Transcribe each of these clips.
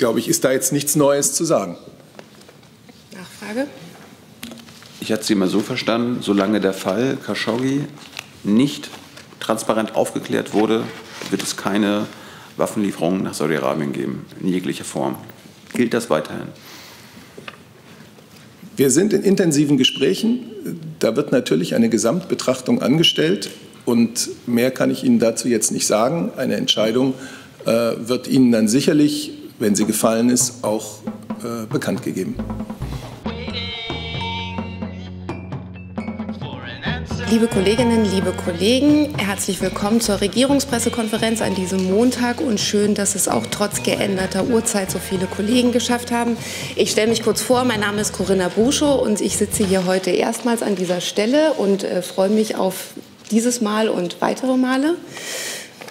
glaube ich, ist da jetzt nichts Neues zu sagen. Nachfrage? Ich hatte Sie immer so verstanden, solange der Fall Khashoggi nicht transparent aufgeklärt wurde, wird es keine Waffenlieferungen nach Saudi-Arabien geben, in jeglicher Form. Gilt das weiterhin? Wir sind in intensiven Gesprächen. Da wird natürlich eine Gesamtbetrachtung angestellt. Und mehr kann ich Ihnen dazu jetzt nicht sagen. Eine Entscheidung wird Ihnen dann sicherlich, wenn sie gefallen ist, auch bekannt gegeben. Liebe Kolleginnen, liebe Kollegen, herzlich willkommen zur Regierungspressekonferenz an diesem Montag und schön, dass es auch trotz geänderter Uhrzeit so viele Kollegen geschafft haben. Ich stelle mich kurz vor, mein Name ist Corinna Buschow und ich sitze hier heute erstmals an dieser Stelle und freue mich auf dieses Mal und weitere Male.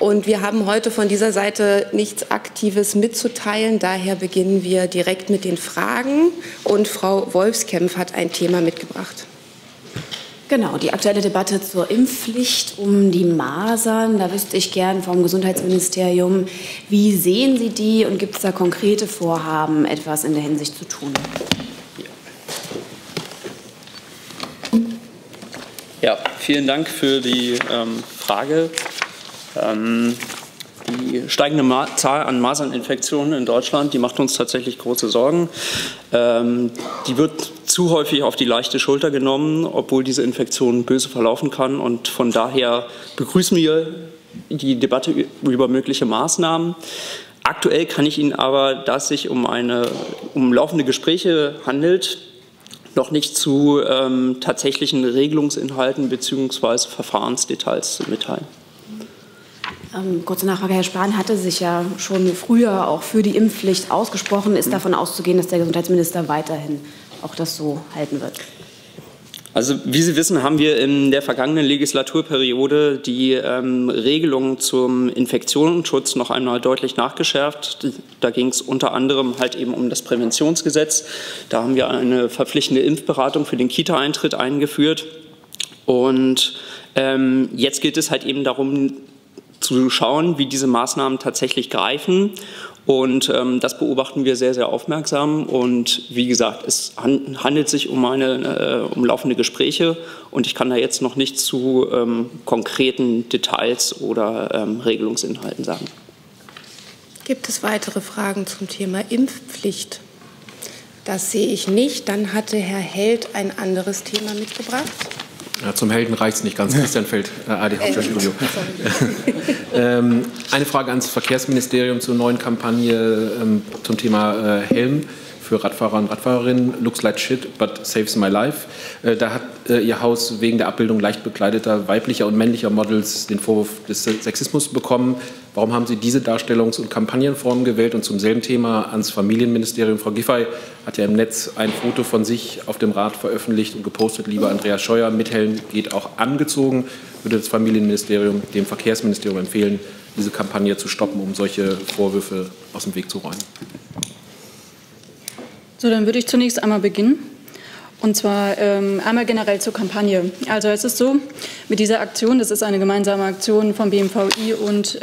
Und wir haben heute von dieser Seite nichts Aktives mitzuteilen. Daher beginnen wir direkt mit den Fragen. Und Frau Wolfskampf hat ein Thema mitgebracht. Genau, die aktuelle Debatte zur Impfpflicht um die Masern. Da wüsste ich gern vom Gesundheitsministerium, wie sehen Sie die und gibt es da konkrete Vorhaben, etwas in der Hinsicht zu tun? Ja, vielen Dank für die Frage. Die steigende Zahl an Maserninfektionen in Deutschland, die macht uns tatsächlich große Sorgen. Die wird zu häufig auf die leichte Schulter genommen, obwohl diese Infektion böse verlaufen kann. Und von daher begrüßen wir die Debatte über mögliche Maßnahmen. Aktuell kann ich Ihnen aber, da es sich um laufende Gespräche handelt, noch nicht zu tatsächlichen Regelungsinhalten bzw. Verfahrensdetails mitteilen. Kurze Nachfrage, Herr Spahn hatte sich ja schon früher auch für die Impfpflicht ausgesprochen. Ist davon auszugehen, dass der Gesundheitsminister weiterhin auch das so halten wird? Also wie Sie wissen, haben wir in der vergangenen Legislaturperiode die Regelungen zum Infektionsschutz noch einmal deutlich nachgeschärft. Da ging es unter anderem halt eben um das Präventionsgesetz. Da haben wir eine verpflichtende Impfberatung für den Kita-Eintritt eingeführt. Und jetzt geht es halt eben darum, zu schauen, wie diese Maßnahmen tatsächlich greifen. Und das beobachten wir sehr, sehr aufmerksam. Und wie gesagt, es handelt sich um laufende Gespräche. Und ich kann da jetzt noch nichts zu konkreten Details oder Regelungsinhalten sagen. Gibt es weitere Fragen zum Thema Impfpflicht? Das sehe ich nicht. Dann hatte Herr Held ein anderes Thema mitgebracht. Ja, zum Helden reicht es nicht ganz. Christian Feld, AD Hauptstadtstudio. Eine Frage ans Verkehrsministerium zur neuen Kampagne zum Thema Helm für Radfahrer und Radfahrerinnen. Looks like shit, but saves my life. Da hat Ihr Haus wegen der Abbildung leicht bekleideter weiblicher und männlicher Models den Vorwurf des Sexismus bekommen. Warum haben Sie diese Darstellungs- und Kampagnenform gewählt? Und zum selben Thema ans Familienministerium. Frau Giffey hat ja im Netz ein Foto von sich auf dem Rad veröffentlicht und gepostet. Lieber Andreas Scheuer, mit Helm geht auch angezogen. Würde das Familienministerium dem Verkehrsministerium empfehlen, diese Kampagne zu stoppen, um solche Vorwürfe aus dem Weg zu räumen? So, dann würde ich zunächst einmal beginnen. Und zwar einmal generell zur Kampagne. Also es ist so, mit dieser Aktion, das ist eine gemeinsame Aktion vom BMVI und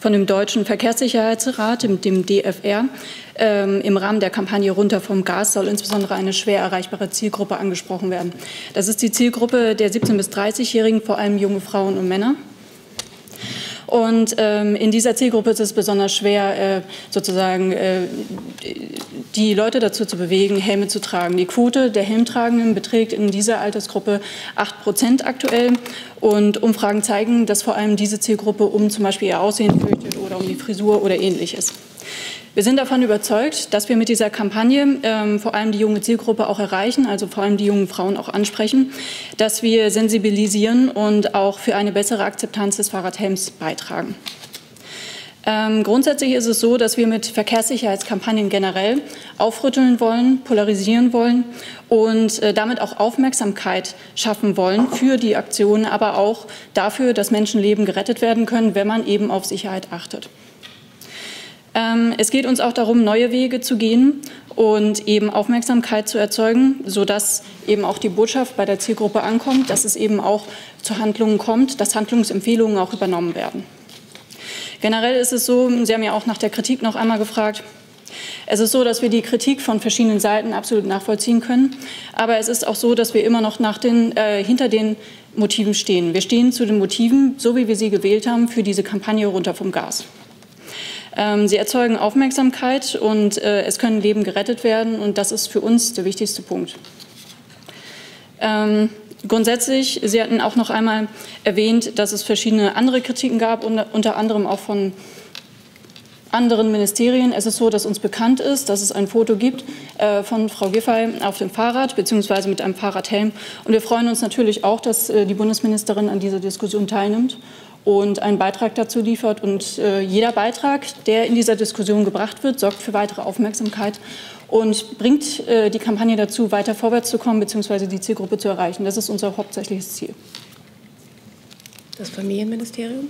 von dem Deutschen Verkehrssicherheitsrat, dem DFR, im Rahmen der Kampagne Runter vom Gas soll insbesondere eine schwer erreichbare Zielgruppe angesprochen werden. Das ist die Zielgruppe der 17- bis 30-Jährigen, vor allem junge Frauen und Männer. Und in dieser Zielgruppe ist es besonders schwer, sozusagen die Leute dazu zu bewegen, Helme zu tragen. Die Quote der Helmtragenden beträgt in dieser Altersgruppe 8% aktuell. Und Umfragen zeigen, dass vor allem diese Zielgruppe um zum Beispiel ihr Aussehen fürchtet oder um die Frisur oder Ähnliches. Wir sind davon überzeugt, dass wir mit dieser Kampagne vor allem die junge Zielgruppe auch erreichen, also vor allem die jungen Frauen auch ansprechen, dass wir sensibilisieren und auch für eine bessere Akzeptanz des Fahrradhelms beitragen. Grundsätzlich ist es so, dass wir mit Verkehrssicherheitskampagnen generell aufrütteln wollen, polarisieren wollen und damit auch Aufmerksamkeit schaffen wollen für die Aktion, aber auch dafür, dass Menschenleben gerettet werden können, wenn man eben auf Sicherheit achtet. Es geht uns auch darum, neue Wege zu gehen und eben Aufmerksamkeit zu erzeugen, sodass eben auch die Botschaft bei der Zielgruppe ankommt, dass es eben auch zu Handlungen kommt, dass Handlungsempfehlungen auch übernommen werden. Generell ist es so, Sie haben ja auch nach der Kritik noch einmal gefragt, Es ist so, dass wir die Kritik von verschiedenen Seiten absolut nachvollziehen können. Aber es ist auch so, dass wir immer noch hinter den Motiven stehen. Wir stehen zu den Motiven, so wie wir sie gewählt haben, für diese Kampagne Runter vom Gas. Sie erzeugen Aufmerksamkeit und es können Leben gerettet werden. Und das ist für uns der wichtigste Punkt. Grundsätzlich, Sie hatten auch noch einmal erwähnt, dass es verschiedene andere Kritiken gab, unter anderem auch von anderen Ministerien. Es ist so, dass uns bekannt ist, dass es ein Foto gibt von Frau Giffey auf dem Fahrrad bzw. mit einem Fahrradhelm. Und wir freuen uns natürlich auch, dass die Bundesministerin an dieser Diskussion teilnimmt und einen Beitrag dazu liefert. Und jeder Beitrag, der in dieser Diskussion gebracht wird, sorgt für weitere Aufmerksamkeit und bringt die Kampagne dazu, weiter vorwärts zu kommen bzw. die Zielgruppe zu erreichen. Das ist unser hauptsächliches Ziel. Das Familienministerium?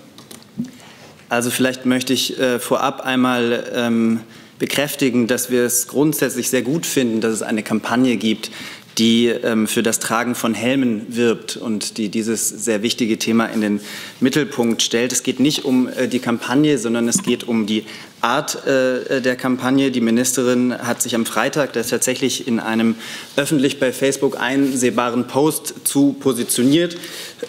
Also vielleicht möchte ich vorab einmal bekräftigen, dass wir es grundsätzlich sehr gut finden, dass es eine Kampagne gibt, die für das Tragen von Helmen wirbt und die dieses sehr wichtige Thema in den Mittelpunkt stellt. Es geht nicht um die Kampagne, sondern es geht um die Art der Kampagne. Die Ministerin hat sich am Freitag tatsächlich in einem öffentlich bei Facebook einsehbaren Post zu positioniert.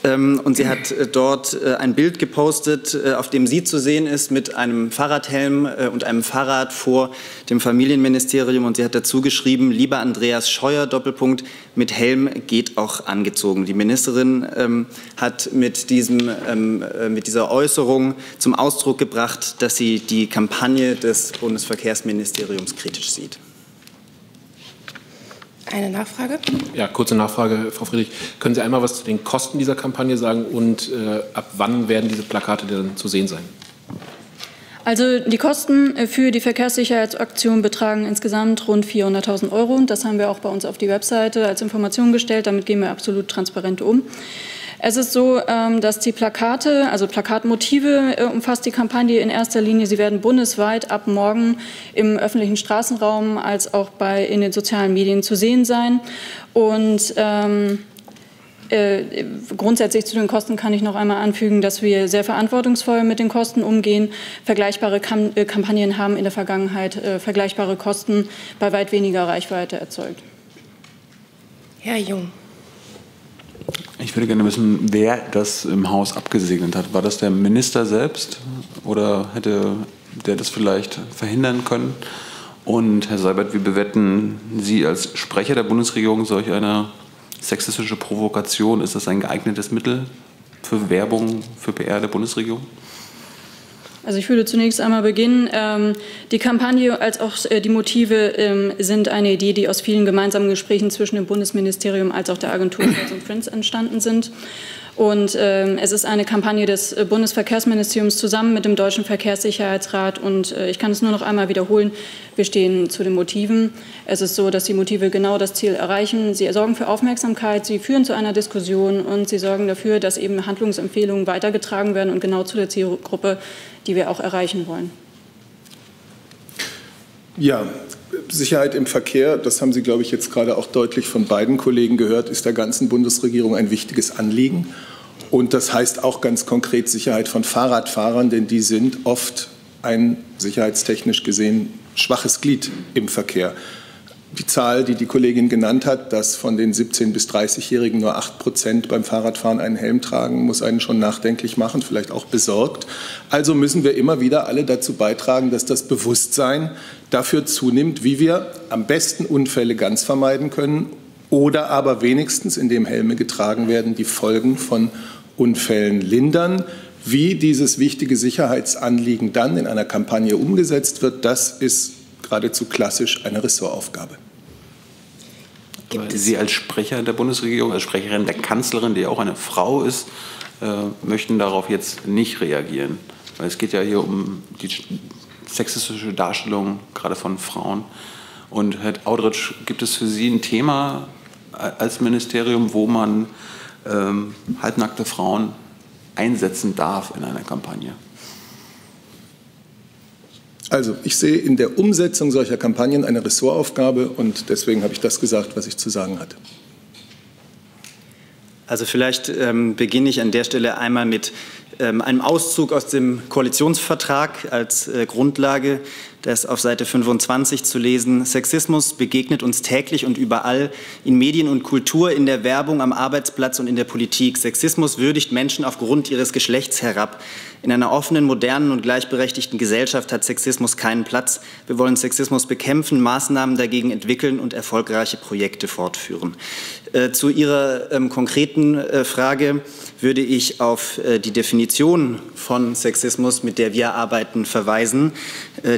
Und sie hat dort ein Bild gepostet, auf dem sie zu sehen ist mit einem Fahrradhelm und einem Fahrrad vor dem Familienministerium. Und sie hat dazu geschrieben, lieber Andreas Scheuer, Doppelpunkt, mit Helm geht auch angezogen. Die Ministerin hat mit dieser Äußerung zum Ausdruck gebracht, dass sie die Kampagne des Bundesverkehrsministeriums kritisch sieht. Eine Nachfrage? Ja, kurze Nachfrage, Frau Friedrich. Können Sie einmal was zu den Kosten dieser Kampagne sagen und ab wann werden diese Plakate denn zu sehen sein? Also die Kosten für die Verkehrssicherheitsaktion betragen insgesamt rund 400.000 €. Das haben wir auch bei uns auf die Webseite als Information gestellt. Damit gehen wir absolut transparent um. Es ist so, dass die Plakate, also Plakatmotive umfasst die Kampagne in erster Linie. Sie werden bundesweit ab morgen im öffentlichen Straßenraum als auch in den sozialen Medien zu sehen sein. Und grundsätzlich zu den Kosten kann ich noch einmal anfügen, dass wir sehr verantwortungsvoll mit den Kosten umgehen. Vergleichbare Kampagnen haben in der Vergangenheit vergleichbare Kosten bei weit weniger Reichweite erzeugt. Herr Jung. Ich würde gerne wissen, wer das im Haus abgesegnet hat. War das der Minister selbst oder hätte der das vielleicht verhindern können? Und Herr Seibert, wie bewerten Sie als Sprecher der Bundesregierung solch eine sexistische Provokation? Ist das ein geeignetes Mittel für Werbung, für PR der Bundesregierung? Also ich würde zunächst einmal beginnen. Die Kampagne als auch die Motive sind eine Idee, die aus vielen gemeinsamen Gesprächen zwischen dem Bundesministerium als auch der Agentur Scholz und Friends entstanden sind. Und es ist eine Kampagne des Bundesverkehrsministeriums zusammen mit dem Deutschen Verkehrssicherheitsrat. Und ich kann es nur noch einmal wiederholen, wir stehen zu den Motiven. Es ist so, dass die Motive genau das Ziel erreichen. Sie sorgen für Aufmerksamkeit, sie führen zu einer Diskussion und sie sorgen dafür, dass eben Handlungsempfehlungen weitergetragen werden und genau zu der Zielgruppe, die wir auch erreichen wollen. Ja, Sicherheit im Verkehr, das haben Sie, glaube ich, jetzt gerade auch deutlich von beiden Kollegen gehört, ist der ganzen Bundesregierung ein wichtiges Anliegen. Und das heißt auch ganz konkret Sicherheit von Fahrradfahrern, denn die sind oft ein sicherheitstechnisch gesehen schwaches Glied im Verkehr. Die Zahl, die die Kollegin genannt hat, dass von den 17- bis 30-Jährigen nur 8% beim Fahrradfahren einen Helm tragen, muss einen schon nachdenklich machen, vielleicht auch besorgt. Also müssen wir immer wieder alle dazu beitragen, dass das Bewusstsein dafür zunimmt, wie wir am besten Unfälle ganz vermeiden können oder aber wenigstens, indem Helme getragen werden, die Folgen von Unfällen lindern. Wie dieses wichtige Sicherheitsanliegen dann in einer Kampagne umgesetzt wird, das ist geradezu klassisch eine Ressortaufgabe. Sie als Sprecher der Bundesregierung, als Sprecherin der Kanzlerin, die ja auch eine Frau ist, möchten darauf jetzt nicht reagieren. Weil es geht ja hier um die sexistische Darstellung, gerade von Frauen. Und Herr Audrich, gibt es für Sie ein Thema als Ministerium, wo man halbnackte Frauen einsetzen darf in einer Kampagne? Also, ich sehe in der Umsetzung solcher Kampagnen eine Ressortaufgabe und deswegen habe ich das gesagt, was ich zu sagen hatte. Also vielleicht beginne ich an der Stelle einmal mit einem Auszug aus dem Koalitionsvertrag als Grundlage Da ist auf Seite 25 zu lesen: Sexismus begegnet uns täglich und überall, in Medien und Kultur, in der Werbung, am Arbeitsplatz und in der Politik. Sexismus würdigt Menschen aufgrund ihres Geschlechts herab. In einer offenen, modernen und gleichberechtigten Gesellschaft hat Sexismus keinen Platz. Wir wollen Sexismus bekämpfen, Maßnahmen dagegen entwickeln und erfolgreiche Projekte fortführen. Zu Ihrer konkreten Frage würde ich auf die Definition von Sexismus, mit der wir arbeiten, verweisen.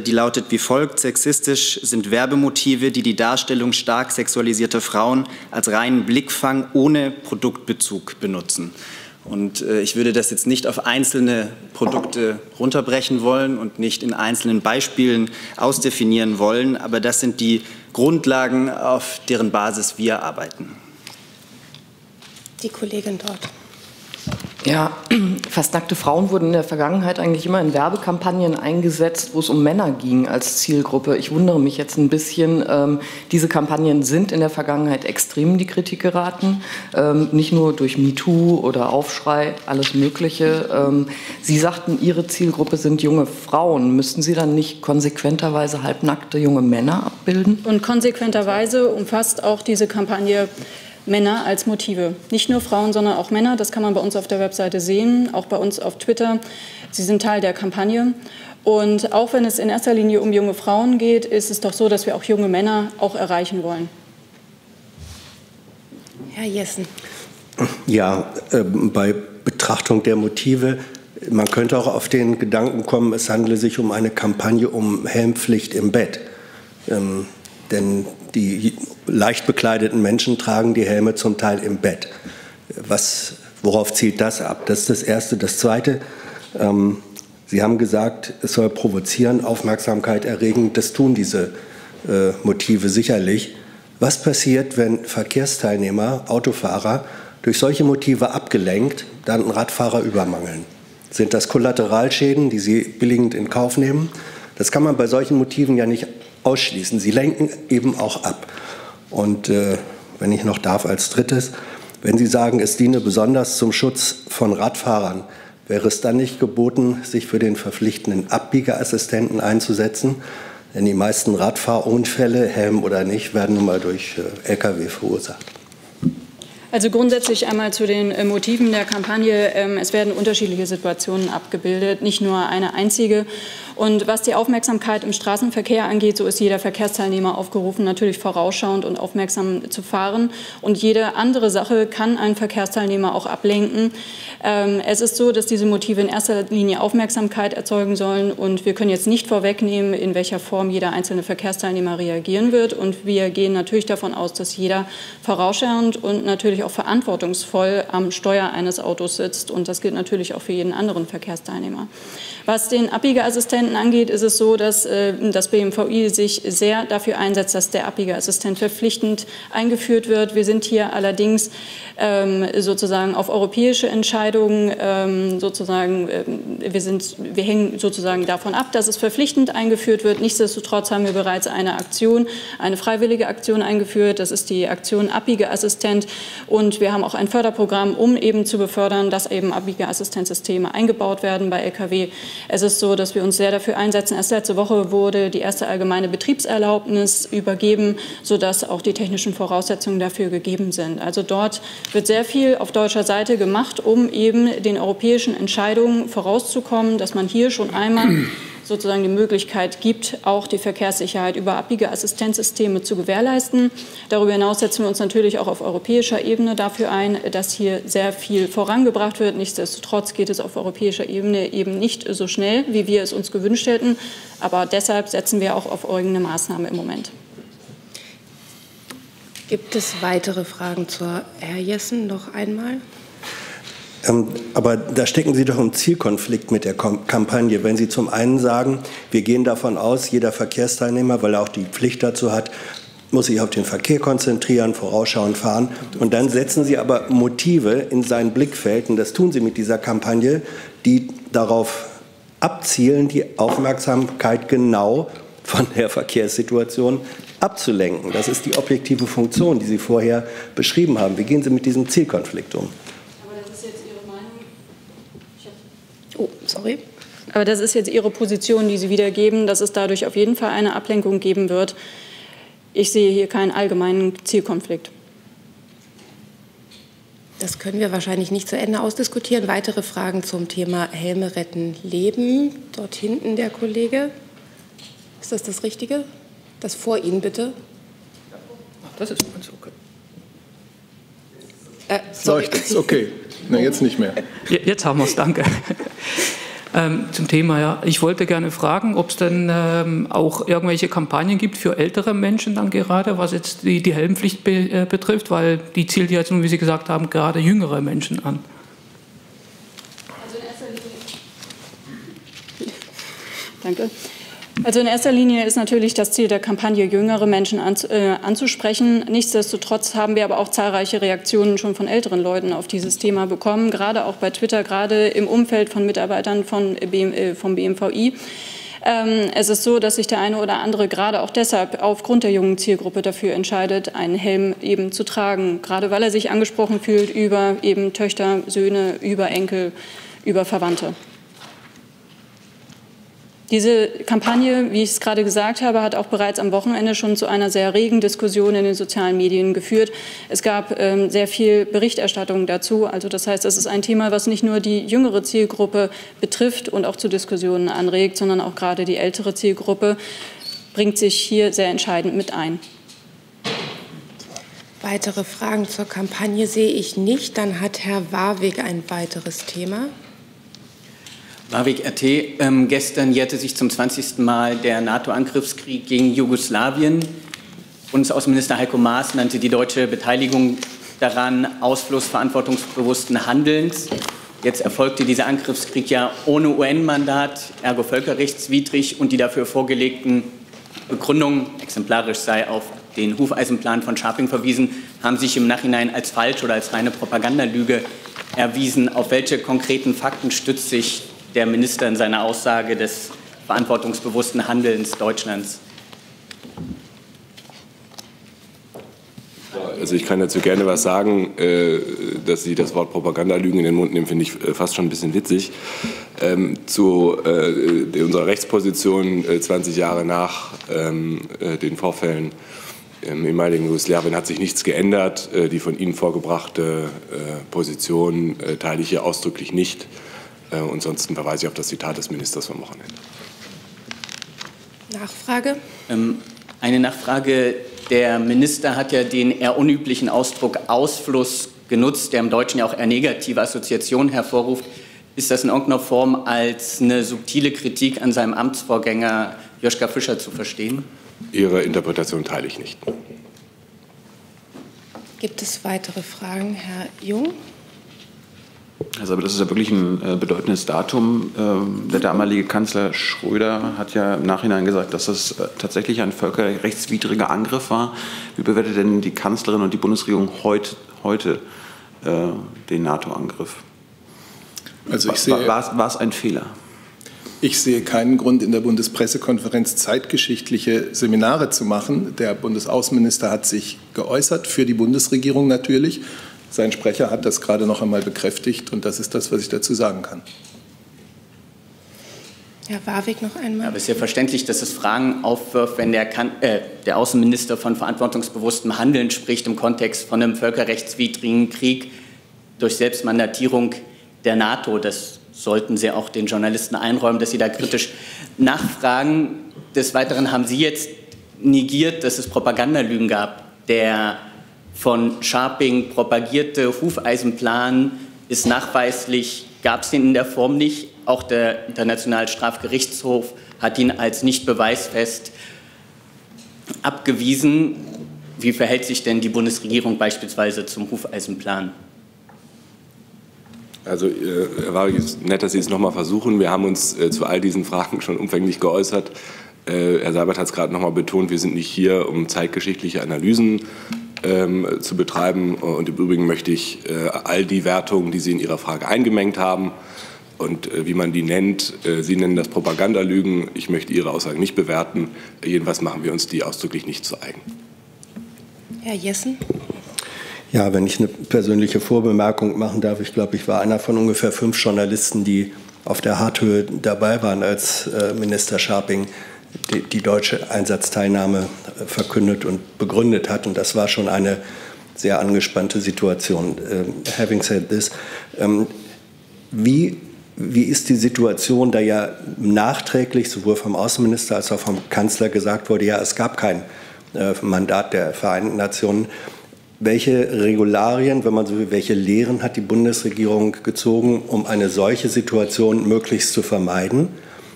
Die lautet wie folgt: Sexistisch sind Werbemotive, die die Darstellung stark sexualisierter Frauen als reinen Blickfang ohne Produktbezug benutzen. Und ich würde das jetzt nicht auf einzelne Produkte runterbrechen wollen und nicht in einzelnen Beispielen ausdefinieren wollen, aber das sind die Grundlagen, auf deren Basis wir arbeiten. Die Kollegin dort. Ja, fast nackte Frauen wurden in der Vergangenheit eigentlich immer in Werbekampagnen eingesetzt, wo es um Männer ging als Zielgruppe. Ich wundere mich jetzt ein bisschen, diese Kampagnen sind in der Vergangenheit extrem in die Kritik geraten, nicht nur durch MeToo oder Aufschrei, alles Mögliche. Sie sagten, Ihre Zielgruppe sind junge Frauen. Müssten Sie dann nicht konsequenterweise halbnackte junge Männer abbilden? Und konsequenterweise umfasst auch diese Kampagne Männer als Motive. Nicht nur Frauen, sondern auch Männer. Das kann man bei uns auf der Webseite sehen, auch bei uns auf Twitter. Sie sind Teil der Kampagne. Und auch wenn es in erster Linie um junge Frauen geht, ist es doch so, dass wir auch junge Männer auch erreichen wollen. Herr Jessen. Ja, bei Betrachtung der Motive, man könnte auch auf den Gedanken kommen, es handle sich um eine Kampagne um Helmpflicht im Bett. Denn die leicht bekleideten Menschen tragen die Helme zum Teil im Bett. Worauf zielt das ab? Das ist das Erste. Das Zweite, Sie haben gesagt, es soll provozieren, Aufmerksamkeit erregen. Das tun diese Motive sicherlich. Was passiert, wenn Verkehrsteilnehmer, Autofahrer, durch solche Motive abgelenkt, dann einen Radfahrer übermangeln? Sind das Kollateralschäden, die sie billigend in Kauf nehmen? Das kann man bei solchen Motiven ja nicht ausschließen. Sie lenken eben auch ab. Und wenn ich noch darf, als Drittes, wenn Sie sagen, es diene besonders zum Schutz von Radfahrern, wäre es dann nicht geboten, sich für den verpflichtenden Abbiegerassistenten einzusetzen? Denn die meisten Radfahrunfälle, Helm oder nicht, werden nun mal durch Lkw verursacht. Also grundsätzlich einmal zu den Motiven der Kampagne. Es werden unterschiedliche Situationen abgebildet, nicht nur eine einzige. Und was die Aufmerksamkeit im Straßenverkehr angeht, so ist jeder Verkehrsteilnehmer aufgerufen, natürlich vorausschauend und aufmerksam zu fahren. Und jede andere Sache kann einen Verkehrsteilnehmer auch ablenken. Es ist so, dass diese Motive in erster Linie Aufmerksamkeit erzeugen sollen. Und wir können jetzt nicht vorwegnehmen, in welcher Form jeder einzelne Verkehrsteilnehmer reagieren wird. Und wir gehen natürlich davon aus, dass jeder vorausschauend und natürlich auch verantwortungsvoll am Steuer eines Autos sitzt. Und das gilt natürlich auch für jeden anderen Verkehrsteilnehmer. Was den Abbiegerassistenten angeht, ist es so, dass das BMVI sich sehr dafür einsetzt, dass der Abbiegerassistent verpflichtend eingeführt wird. Wir sind hier allerdings sozusagen auf europäische Entscheidungen, wir hängen sozusagen davon ab, dass es verpflichtend eingeführt wird. Nichtsdestotrotz haben wir bereits eine Aktion, eine freiwillige Aktion eingeführt. Das ist die Aktion Abbiegerassistent. Und wir haben auch ein Förderprogramm, um eben zu befördern, dass eben Abbiege-Assistenzsysteme eingebaut werden bei Lkw. Es ist so, dass wir uns sehr dafür einsetzen. Erst letzte Woche wurde die erste allgemeine Betriebserlaubnis übergeben, sodass auch die technischen Voraussetzungen dafür gegeben sind. Also dort wird sehr viel auf deutscher Seite gemacht, um eben den europäischen Entscheidungen vorauszukommen, dass man hier schon einmal sozusagen die Möglichkeit gibt, auch die Verkehrssicherheit über Abbiegeassistenzsysteme zu gewährleisten. Darüber hinaus setzen wir uns natürlich auch auf europäischer Ebene dafür ein, dass hier sehr viel vorangebracht wird. Nichtsdestotrotz geht es auf europäischer Ebene eben nicht so schnell, wie wir es uns gewünscht hätten. Aber deshalb setzen wir auch auf eigene Maßnahmen im Moment. Gibt es weitere Fragen zur Herr Jessen noch einmal? Aber da stecken Sie doch im Zielkonflikt mit der Kampagne, wenn Sie zum einen sagen, wir gehen davon aus, jeder Verkehrsteilnehmer, weil er auch die Pflicht dazu hat, muss sich auf den Verkehr konzentrieren, vorausschauend fahren. Und dann setzen Sie aber Motive in sein Blickfeld, und das tun Sie mit dieser Kampagne, die darauf abzielen, die Aufmerksamkeit genau von der Verkehrssituation abzulenken. Das ist die objektive Funktion, die Sie vorher beschrieben haben. Wie gehen Sie mit diesem Zielkonflikt um? Oh, sorry. Aber das ist jetzt Ihre Position, die Sie wiedergeben, dass es dadurch auf jeden Fall eine Ablenkung geben wird. Ich sehe hier keinen allgemeinen Zielkonflikt. Das können wir wahrscheinlich nicht zu Ende ausdiskutieren. Weitere Fragen zum Thema Helme retten Leben. Dort hinten der Kollege. Ist das das Richtige? Das vor Ihnen bitte. Das ist ganz okay. Leuchtet's, okay. Na, jetzt nicht mehr. Jetzt haben wir es, danke. Zum Thema, ja. Ich wollte gerne fragen, ob es denn auch irgendwelche Kampagnen gibt für ältere Menschen dann gerade, was jetzt die Helmpflicht betrifft, weil die zielt ja jetzt, wie Sie gesagt haben, gerade jüngere Menschen an. Danke. Also in erster Linie ist natürlich das Ziel der Kampagne, jüngere Menschen anzusprechen. Nichtsdestotrotz haben wir aber auch zahlreiche Reaktionen schon von älteren Leuten auf dieses Thema bekommen, gerade auch bei Twitter, gerade im Umfeld von Mitarbeitern vom BMVI. Es ist so, dass sich der eine oder andere gerade auch deshalb aufgrund der jungen Zielgruppe dafür entscheidet, einen Helm eben zu tragen, gerade weil er sich angesprochen fühlt über eben Töchter, Söhne, über Enkel, über Verwandte. Diese Kampagne, wie ich es gerade gesagt habe, hat auch bereits am Wochenende schon zu einer sehr regen Diskussion in den sozialen Medien geführt. Es gab sehr viel Berichterstattung dazu. Also das heißt, es ist ein Thema, was nicht nur die jüngere Zielgruppe betrifft und auch zu Diskussionen anregt, sondern auch gerade die ältere Zielgruppe bringt sich hier sehr entscheidend mit ein. Weitere Fragen zur Kampagne sehe ich nicht. Dann hat Herr Warweg ein weiteres Thema. Warweg RT, gestern jährte sich zum 20. Mal der NATO-Angriffskrieg gegen Jugoslawien. Bundesaußenminister Heiko Maas nannte die deutsche Beteiligung daran Ausfluss verantwortungsbewussten Handelns. Jetzt erfolgte dieser Angriffskrieg ja ohne UN-Mandat, ergo völkerrechtswidrig, und die dafür vorgelegten Begründungen, exemplarisch sei auf den Hufeisenplan von Scharping verwiesen, haben sich im Nachhinein als falsch oder als reine Propagandalüge erwiesen. Auf welche konkreten Fakten stützt sich der Minister in seiner Aussage des verantwortungsbewussten Handelns Deutschlands? Also ich kann dazu gerne was sagen, dass Sie das Wort Propagandalügen in den Mund nehmen, finde ich fast schon ein bisschen witzig. Zu unserer Rechtsposition 20 Jahre nach den Vorfällen im ehemaligen Jugoslawien hat sich nichts geändert. Die von Ihnen vorgebrachte Position teile ich hier ausdrücklich nicht. Und ansonsten verweise ich auf das Zitat des Ministers vom Wochenende. Nachfrage? Eine Nachfrage. Der Minister hat ja den eher unüblichen Ausdruck Ausfluss genutzt, der im Deutschen ja auch eher negative Assoziationen hervorruft. Ist das in irgendeiner Form als eine subtile Kritik an seinem Amtsvorgänger Joschka Fischer zu verstehen? Ihre Interpretation teile ich nicht. Gibt es weitere Fragen, Herr Jung? Also, aber das ist ja wirklich ein bedeutendes Datum. Der damalige Kanzler Schröder hat ja im Nachhinein gesagt, dass das tatsächlich ein völkerrechtswidriger Angriff war. Wie bewertet denn die Kanzlerin und die Bundesregierung heute den NATO-Angriff? Also war es ein Fehler? Ich sehe keinen Grund, in der Bundespressekonferenz zeitgeschichtliche Seminare zu machen. Der Bundesaußenminister hat sich geäußert, für die Bundesregierung natürlich. Sein Sprecher hat das gerade noch einmal bekräftigt, und das ist das, was ich dazu sagen kann. Herr Warweg noch einmal. Aber es ist ja verständlich, dass es Fragen aufwirft, wenn der Außenminister von verantwortungsbewusstem Handeln spricht im Kontext von einem völkerrechtswidrigen Krieg durch Selbstmandatierung der NATO. Das sollten Sie auch den Journalisten einräumen, dass Sie da kritisch nachfragen. Des Weiteren haben Sie jetzt negiert, dass es Propagandalügen gab. Der von Scharping propagierte Hufeisenplan ist nachweislich, gab es den in der Form nicht. Auch der Internationale Strafgerichtshof hat ihn als nicht beweisfest abgewiesen. Wie verhält sich denn die Bundesregierung beispielsweise zum Hufeisenplan? Also, Herr Warweg, es ist nett, dass Sie es nochmal versuchen. Wir haben uns zu all diesen Fragen schon umfänglich geäußert. Herr Seibert hat es gerade nochmal betont, wir sind nicht hier, um zeitgeschichtliche Analysen zu betreiben. Und im Übrigen möchte ich all die Wertungen, die Sie in Ihrer Frage eingemengt haben und wie man die nennt, Sie nennen das Propagandalügen. Ich möchte Ihre Aussagen nicht bewerten. Jedenfalls machen wir uns die ausdrücklich nicht zu eigen. Herr Jessen. Ja, wenn ich eine persönliche Vorbemerkung machen darf, ich glaube, ich war einer von ungefähr 5 Journalisten, die auf der Harthöhe dabei waren, als Minister Scharping die deutsche Einsatzteilnahme verkündet und begründet hat. Und das war schon eine sehr angespannte Situation. Having said this, wie ist die Situation, da ja nachträglich sowohl vom Außenminister als auch vom Kanzler gesagt wurde, ja, es gab kein Mandat der Vereinten Nationen. Welche Regularien, wenn man so will, welche Lehren hat die Bundesregierung gezogen, um eine solche Situation möglichst zu vermeiden,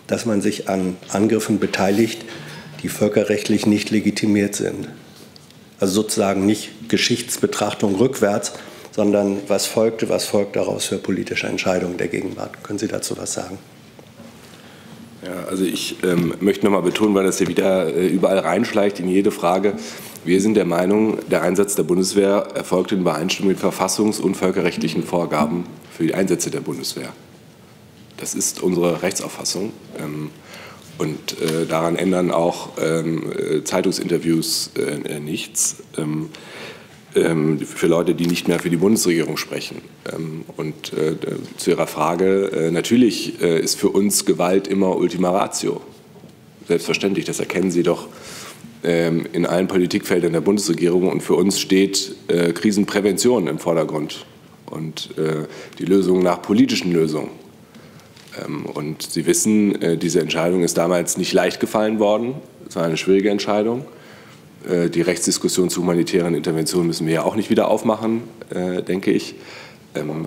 dass man sich an Angriffen beteiligt, die völkerrechtlich nicht legitimiert sind? Also sozusagen nicht Geschichtsbetrachtung rückwärts, sondern was folgt daraus für politische Entscheidungen der Gegenwart. Können Sie dazu was sagen? Ja, also ich möchte nochmal betonen, weil das hier wieder überall reinschleicht in jede Frage. Wir sind der Meinung, der Einsatz der Bundeswehr erfolgt in Übereinstimmung mit verfassungs- und völkerrechtlichen Vorgaben für die Einsätze der Bundeswehr. Das ist unsere Rechtsauffassung. Und daran ändern auch Zeitungsinterviews nichts für Leute, die nicht mehr für die Bundesregierung sprechen. Und zu Ihrer Frage, natürlich ist für uns Gewalt immer Ultima Ratio. Selbstverständlich, das erkennen Sie doch in allen Politikfeldern der Bundesregierung. Und für uns steht Krisenprävention im Vordergrund und die Lösung nach politischen Lösungen. Und Sie wissen, diese Entscheidung ist damals nicht leicht gefallen worden. Es war eine schwierige Entscheidung. Die Rechtsdiskussion zu humanitären Interventionen müssen wir ja auch nicht wieder aufmachen, denke ich.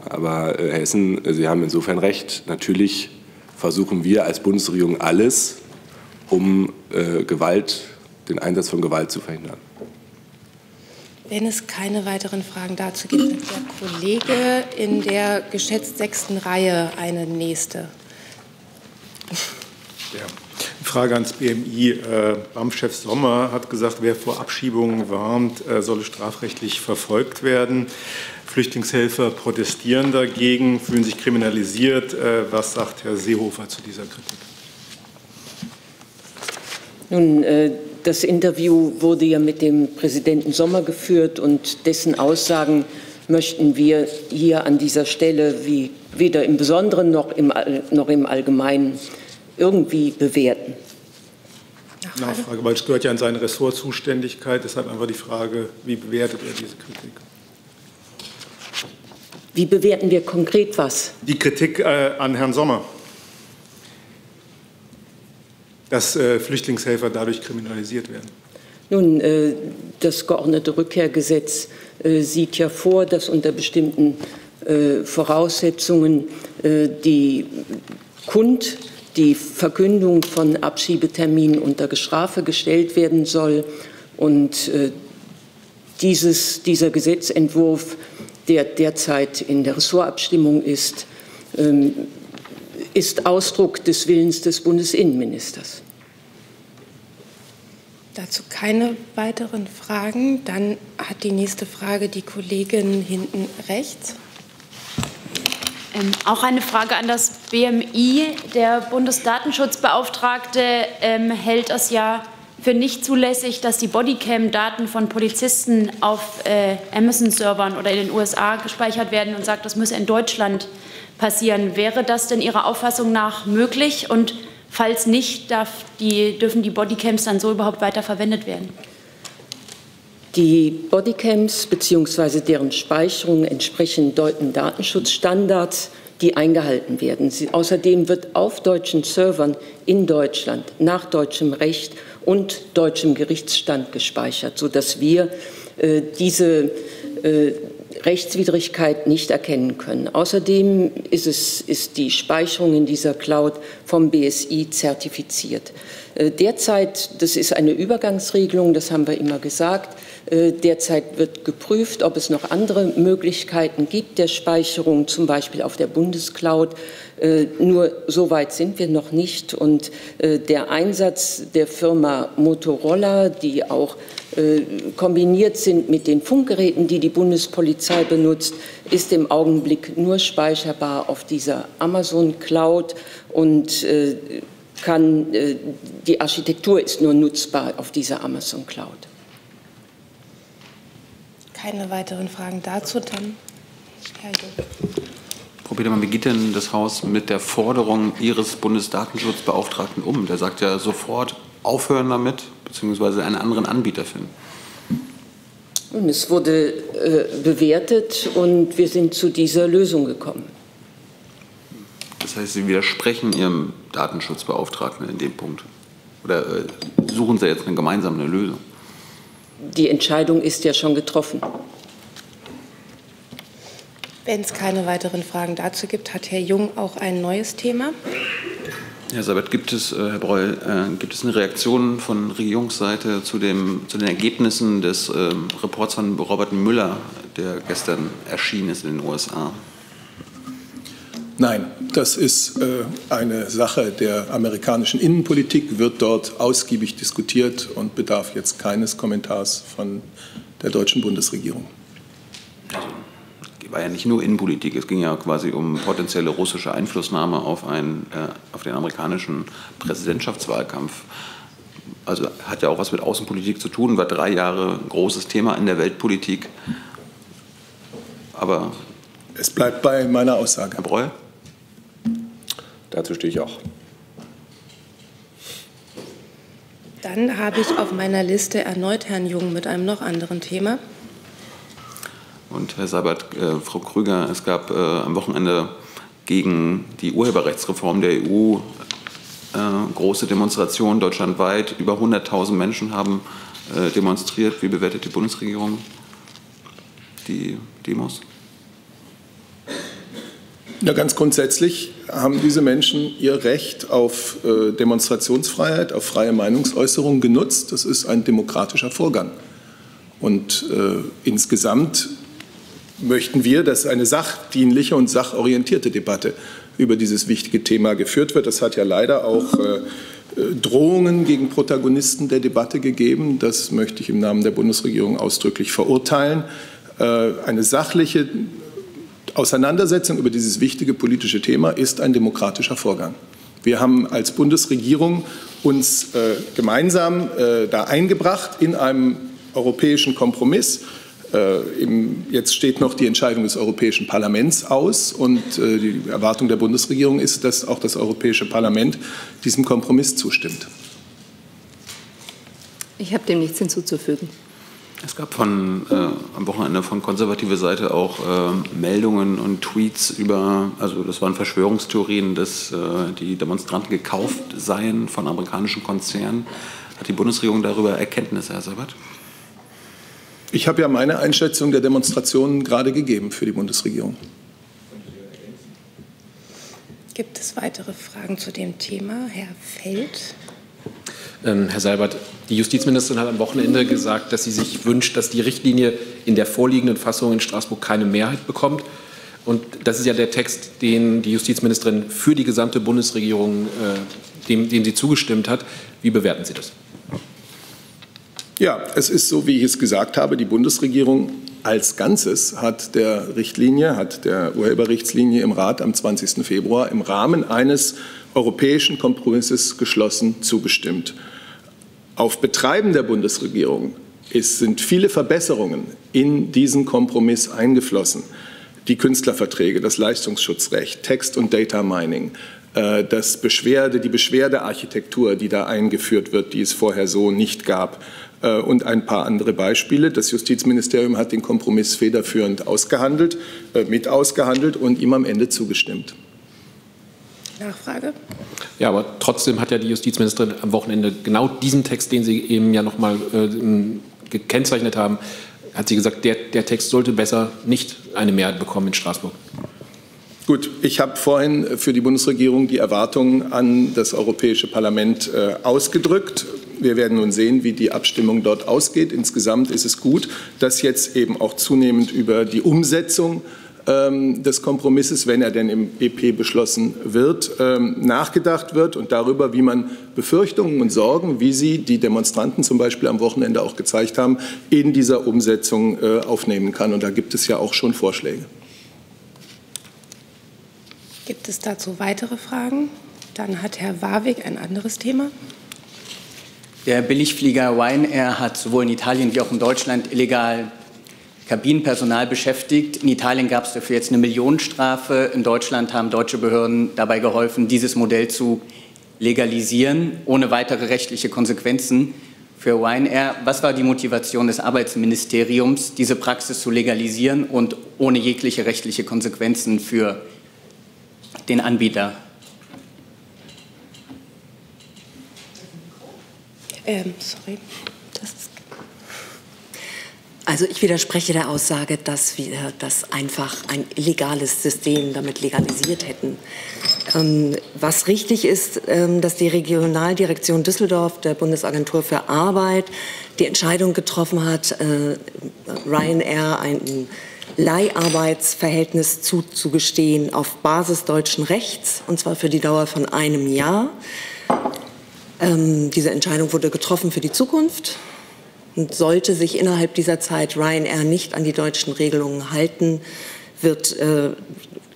Aber Herr Jessen, Sie haben insofern recht. Natürlich versuchen wir als Bundesregierung alles, um Gewalt, den Einsatz von Gewalt zu verhindern. Wenn es keine weiteren Fragen dazu gibt, hat der Kollege in der geschätzt 6. Reihe eine nächste. Ja. Frage ans BMI. BAM-Chef Sommer hat gesagt, wer vor Abschiebungen warnt, solle strafrechtlich verfolgt werden. Flüchtlingshelfer protestieren dagegen, fühlen sich kriminalisiert. Was sagt Herr Seehofer zu dieser Kritik? Nun, das Interview wurde ja mit dem Präsidenten Sommer geführt und dessen Aussagen möchten wir hier an dieser Stelle wie weder im Besonderen noch im Allgemeinen irgendwie bewerten. Nachfrage, weil es gehört ja an seine Ressortzuständigkeit, deshalb einfach die Frage, wie bewertet er diese Kritik? Wie bewerten wir konkret was? Die Kritik an Herrn Sommer, dass Flüchtlingshelfer dadurch kriminalisiert werden. Nun, das geordnete Rückkehrgesetz sieht ja vor, dass unter bestimmten Voraussetzungen die Verkündung von Abschiebeterminen unter Strafe gestellt werden soll. Und dieser Gesetzentwurf, der derzeit in der Ressortabstimmung ist, ist Ausdruck des Willens des Bundesinnenministers. Dazu keine weiteren Fragen. Dann hat die nächste Frage die Kollegin hinten rechts. Auch eine Frage an das BMI. Der Bundesdatenschutzbeauftragte hält es ja für nicht zulässig, dass die Bodycam-Daten von Polizisten auf Amazon-Servern oder in den USA gespeichert werden und sagt, das müsse in Deutschland passieren. Wäre das denn Ihrer Auffassung nach möglich? Und falls nicht, dürfen die Bodycams dann so überhaupt weiter verwendet werden? Die Bodycams bzw. deren Speicherung entsprechen deutschen Datenschutzstandards, die eingehalten werden. Außerdem wird auf deutschen Servern in Deutschland nach deutschem Recht und deutschem Gerichtsstand gespeichert, sodass wir diese Rechtswidrigkeit nicht erkennen können. Außerdem ist die Speicherung in dieser Cloud vom BSI zertifiziert. Derzeit, das ist eine Übergangsregelung, das haben wir immer gesagt, derzeit wird geprüft, ob es noch andere Möglichkeiten gibt der Speicherung, zum Beispiel auf der Bundescloud. Nur so weit sind wir noch nicht. Und der Einsatz der Firma Motorola, die auch kombiniert sind mit den Funkgeräten, die die Bundespolizei benutzt, ist im Augenblick nur speicherbar auf dieser Amazon Cloud und die Architektur ist nur nutzbar auf dieser Amazon Cloud. Keine weiteren Fragen dazu, dann. Frau Petermann, wie geht denn das Haus mit der Forderung Ihres Bundesdatenschutzbeauftragten um? Der sagt ja sofort, aufhören damit, beziehungsweise einen anderen Anbieter finden. Und es wurde bewertet und wir sind zu dieser Lösung gekommen. Das heißt, Sie widersprechen Ihrem Datenschutzbeauftragten in dem Punkt? Oder suchen Sie jetzt eine gemeinsame Lösung? Die Entscheidung ist ja schon getroffen. Wenn es keine weiteren Fragen dazu gibt, hat Herr Jung auch ein neues Thema. Herr Seibert, Herr Breul, gibt es eine Reaktion von Regierungsseite zu den Ergebnissen des Reports von Robert Müller, der gestern erschienen ist in den USA? Nein, das ist eine Sache der amerikanischen Innenpolitik, wird dort ausgiebig diskutiert und bedarf jetzt keines Kommentars von der deutschen Bundesregierung. War ja nicht nur Innenpolitik, es ging ja quasi um potenzielle russische Einflussnahme auf den amerikanischen Präsidentschaftswahlkampf. Also hat ja auch was mit Außenpolitik zu tun, war 3 Jahre ein großes Thema in der Weltpolitik. Aber es bleibt bei meiner Aussage. Herr Breul? Dazu stehe ich auch. Dann habe ich auf meiner Liste erneut Herrn Jung mit einem noch anderen Thema. Und Herr Seibert, Frau Krüger, es gab am Wochenende gegen die Urheberrechtsreform der EU große Demonstrationen deutschlandweit. Über 100.000 Menschen haben demonstriert. Wie bewertet die Bundesregierung die Demos? Ja, ganz grundsätzlich haben diese Menschen ihr Recht auf Demonstrationsfreiheit, auf freie Meinungsäußerung genutzt. Das ist ein demokratischer Vorgang. Und insgesamt möchten wir, dass eine sachdienliche und sachorientierte Debatte über dieses wichtige Thema geführt wird. Das hat ja leider auch Drohungen gegen Protagonisten der Debatte gegeben. Das möchte ich im Namen der Bundesregierung ausdrücklich verurteilen. Eine sachliche Auseinandersetzung über dieses wichtige politische Thema ist ein demokratischer Vorgang. Wir haben als Bundesregierung uns gemeinsam da eingebracht in einem europäischen Kompromiss. Jetzt steht noch die Entscheidung des Europäischen Parlaments aus und die Erwartung der Bundesregierung ist, dass auch das Europäische Parlament diesem Kompromiss zustimmt. Ich habe dem nichts hinzuzufügen. Es gab am Wochenende von konservativer Seite auch Meldungen und Tweets über, also das waren Verschwörungstheorien, dass die Demonstranten gekauft seien von amerikanischen Konzernen. Hat die Bundesregierung darüber Erkenntnisse, Herr Seibert? Ich habe ja meine Einschätzung der Demonstrationen gerade gegeben für die Bundesregierung. Gibt es weitere Fragen zu dem Thema? Herr Feld. Herr Seibert, die Justizministerin hat am Wochenende gesagt, dass sie sich wünscht, dass die Richtlinie in der vorliegenden Fassung in Straßburg keine Mehrheit bekommt. Und das ist ja der Text, den die Justizministerin für die gesamte Bundesregierung, dem sie zugestimmt hat. Wie bewerten Sie das? Ja, es ist so, wie ich es gesagt habe, die Bundesregierung als Ganzes hat der Richtlinie, hat der Urheberrechtslinie im Rat am 20. Februar im Rahmen eines europäischen Kompromisses geschlossen zugestimmt. Auf Betreiben der Bundesregierung sind viele Verbesserungen in diesen Kompromiss eingeflossen. Die Künstlerverträge, das Leistungsschutzrecht, Text- und Data-Mining, die Beschwerdearchitektur, die da eingeführt wird, die es vorher so nicht gab, und ein paar andere Beispiele. Das Justizministerium hat den Kompromiss federführend ausgehandelt, mit ausgehandelt und ihm am Ende zugestimmt. Nachfrage? Ja, aber trotzdem hat ja die Justizministerin am Wochenende genau diesen Text, den Sie eben ja noch mal gekennzeichnet haben, hat sie gesagt, der Text sollte besser nicht eine Mehrheit bekommen in Straßburg. Gut, ich habe vorhin für die Bundesregierung die Erwartungen an das Europäische Parlament ausgedrückt. Wir werden nun sehen, wie die Abstimmung dort ausgeht. Insgesamt ist es gut, dass jetzt eben auch zunehmend über die Umsetzung des Kompromisses, wenn er denn im EP beschlossen wird, nachgedacht wird und darüber, wie man Befürchtungen und Sorgen, wie sie die Demonstranten zum Beispiel am Wochenende auch gezeigt haben, in dieser Umsetzung aufnehmen kann. Und da gibt es ja auch schon Vorschläge. Gibt es dazu weitere Fragen? Dann hat Herr Warweg ein anderes Thema. Der Billigflieger Ryanair hat sowohl in Italien wie auch in Deutschland illegal Kabinenpersonal beschäftigt. In Italien gab es dafür jetzt eine Millionenstrafe. In Deutschland haben deutsche Behörden dabei geholfen, dieses Modell zu legalisieren, ohne weitere rechtliche Konsequenzen für Ryanair. Was war die Motivation des Arbeitsministeriums, diese Praxis zu legalisieren und ohne jegliche rechtliche Konsequenzen für den Anbieter? Sorry. Also ich widerspreche der Aussage, dass wir das einfach ein illegales System damit legalisiert hätten. Was richtig ist, dass die Regionaldirektion Düsseldorf der Bundesagentur für Arbeit die Entscheidung getroffen hat, Ryanair ein Leiharbeitsverhältnis zuzugestehen auf Basis deutschen Rechts, und zwar für die Dauer von einem Jahr. Diese Entscheidung wurde getroffen für die Zukunft. Und sollte sich innerhalb dieser Zeit Ryanair nicht an die deutschen Regelungen halten, wird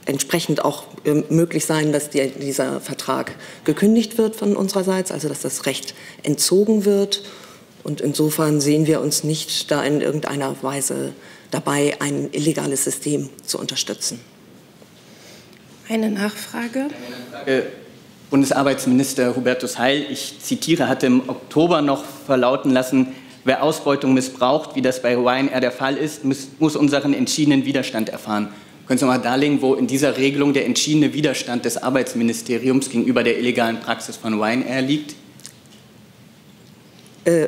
entsprechend auch möglich sein, dass dieser Vertrag gekündigt wird von unsererseits, also dass das Recht entzogen wird. Und insofern sehen wir uns nicht da in irgendeiner Weise dabei, ein illegales System zu unterstützen. Eine Nachfrage. Bundesarbeitsminister Hubertus Heil, ich zitiere, hatte im Oktober noch verlauten lassen: Wer Ausbeutung missbraucht, wie das bei Ryanair der Fall ist, muss unseren entschiedenen Widerstand erfahren. Können Sie mal darlegen, wo in dieser Regelung der entschiedene Widerstand des Arbeitsministeriums gegenüber der illegalen Praxis von Ryanair liegt?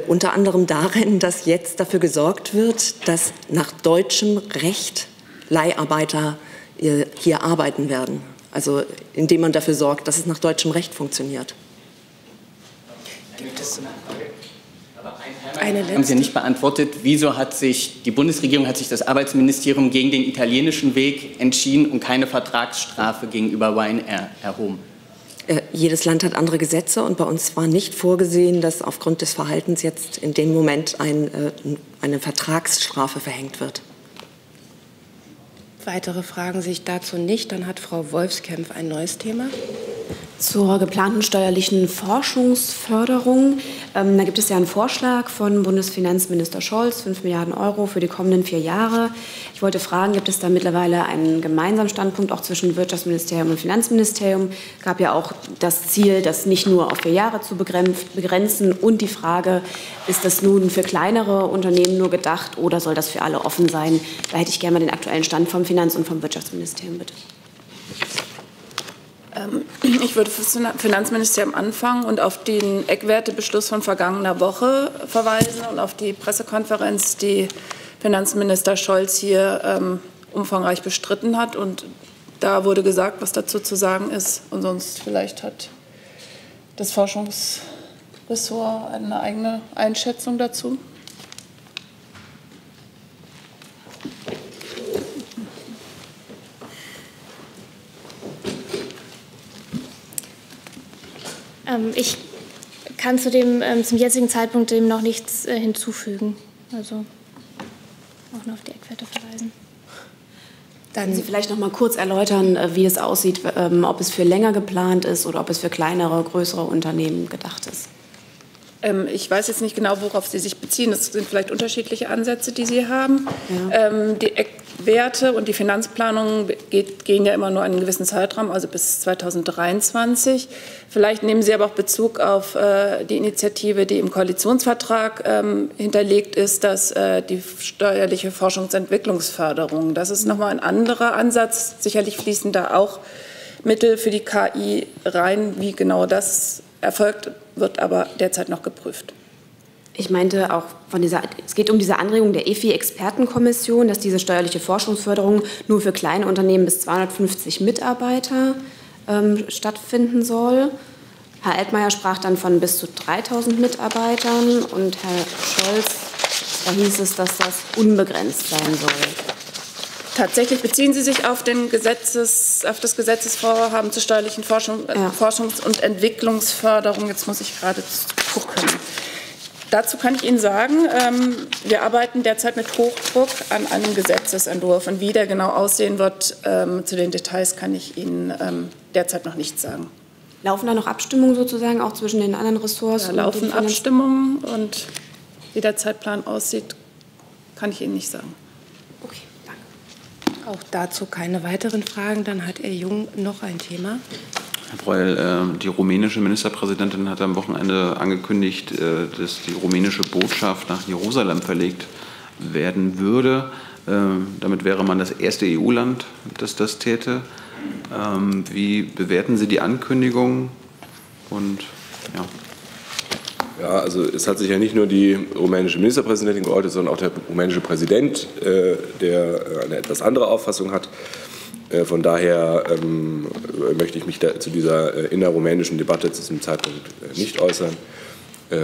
Unter anderem darin, dass jetzt dafür gesorgt wird, dass nach deutschem Recht Leiharbeiter hier arbeiten werden. Also indem man dafür sorgt, dass es nach deutschem Recht funktioniert. Gibt es haben Sie nicht beantwortet, wieso hat sich die Bundesregierung, hat sich das Arbeitsministerium gegen den italienischen Weg entschieden und keine Vertragsstrafe gegenüber Ryanair erhoben? Jedes Land hat andere Gesetze, und bei uns war nicht vorgesehen, dass aufgrund des Verhaltens jetzt in dem Moment eine Vertragsstrafe verhängt wird. Weitere Fragen sich dazu nicht. Dann hat Frau Wolfskampf ein neues Thema. Zur geplanten steuerlichen Forschungsförderung. Da gibt es ja einen Vorschlag von Bundesfinanzminister Scholz, 5 Milliarden € für die kommenden 4 Jahre. Ich wollte fragen, gibt es da mittlerweile einen gemeinsamen Standpunkt auch zwischen Wirtschaftsministerium und Finanzministerium? Es gab ja auch das Ziel, das nicht nur auf 4 Jahre zu begrenzen, und die Frage, ist das nun für kleinere Unternehmen nur gedacht oder soll das für alle offen sein? Da hätte ich gerne mal den aktuellen Stand vom Finanz- und vom Wirtschaftsministerium, bitte. Ich würde für das Finanzministerium anfangen und auf den Eckwertebeschluss von vergangener Woche verweisen und auf die Pressekonferenz, die Finanzminister Scholz hier umfangreich bestritten hat. Und da wurde gesagt, was dazu zu sagen ist. Und sonst vielleicht hat das Forschungsressort eine eigene Einschätzung dazu. Ich kann zum jetzigen Zeitpunkt dem noch nichts hinzufügen. Also auch nur auf die Eckwerte verweisen. Dann können Sie vielleicht noch mal kurz erläutern, wie es aussieht, ob es für länger geplant ist oder ob es für kleinere, größere Unternehmen gedacht ist. Ich weiß jetzt nicht genau, worauf Sie sich beziehen. Das sind vielleicht unterschiedliche Ansätze, die Sie haben. Ja. Die Eckwerte und die Finanzplanung gehen ja immer nur einen gewissen Zeitraum, also bis 2023. Vielleicht nehmen Sie aber auch Bezug auf die Initiative, die im Koalitionsvertrag hinterlegt ist, dass die steuerliche Forschungsentwicklungsförderung. Das ist nochmal ein anderer Ansatz. Sicherlich fließen da auch Mittel für die KI rein, wie genau das erfolgt, wird aber derzeit noch geprüft. Ich meinte auch, es geht um diese Anregung der EFI-Expertenkommission, dass diese steuerliche Forschungsförderung nur für kleine Unternehmen bis 250 Mitarbeiter stattfinden soll. Herr Altmaier sprach dann von bis zu 3.000 Mitarbeitern, und Herr Scholz, da hieß es, dass das unbegrenzt sein soll. Tatsächlich beziehen Sie sich auf das Gesetzesvorhaben zur steuerlichen Forschung, ja. Forschungs- und Entwicklungsförderung. Jetzt muss ich gerade gucken. Dazu kann ich Ihnen sagen, wir arbeiten derzeit mit Hochdruck an einem Gesetzesentwurf. Und wie der genau aussehen wird, zu den Details kann ich Ihnen derzeit noch nichts sagen. Laufen da noch Abstimmungen sozusagen auch zwischen den anderen Ressorts? Ja, laufen Abstimmungen, und wie der Zeitplan aussieht, kann ich Ihnen nicht sagen. Auch dazu keine weiteren Fragen. Dann hat Herr Jung noch ein Thema. Herr Breul, die rumänische Ministerpräsidentin hat am Wochenende angekündigt, dass die rumänische Botschaft nach Jerusalem verlegt werden würde. Damit wäre man das erste EU-Land, das das täte. Wie bewerten Sie die Ankündigung? Und, ja. Ja, also es hat sich ja nicht nur die rumänische Ministerpräsidentin geäußert, sondern auch der rumänische Präsident, der eine etwas andere Auffassung hat. Von daher möchte ich mich zu dieser innerrumänischen Debatte zu diesem Zeitpunkt nicht äußern.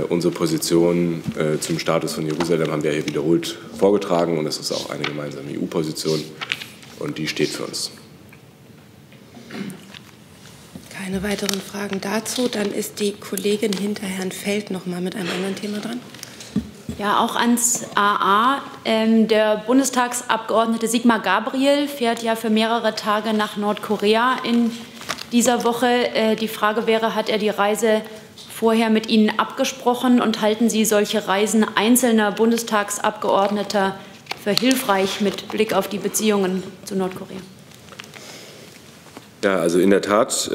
Unsere Position zum Status von Jerusalem haben wir hier wiederholt vorgetragen und es ist auch eine gemeinsame EU-Position und die steht für uns. Keine weiteren Fragen dazu. Dann ist die Kollegin hinter Herrn Feld noch mal mit einem anderen Thema dran. Ja, auch ans AA. Der Bundestagsabgeordnete Sigmar Gabriel fährt ja für mehrere Tage nach Nordkorea in dieser Woche. Die Frage wäre, hat er die Reise vorher mit Ihnen abgesprochen und halten Sie solche Reisen einzelner Bundestagsabgeordneter für hilfreich mit Blick auf die Beziehungen zu Nordkorea? Ja, also in der Tat,